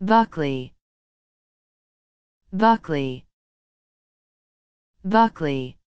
Buckley, Buckley, Buckley.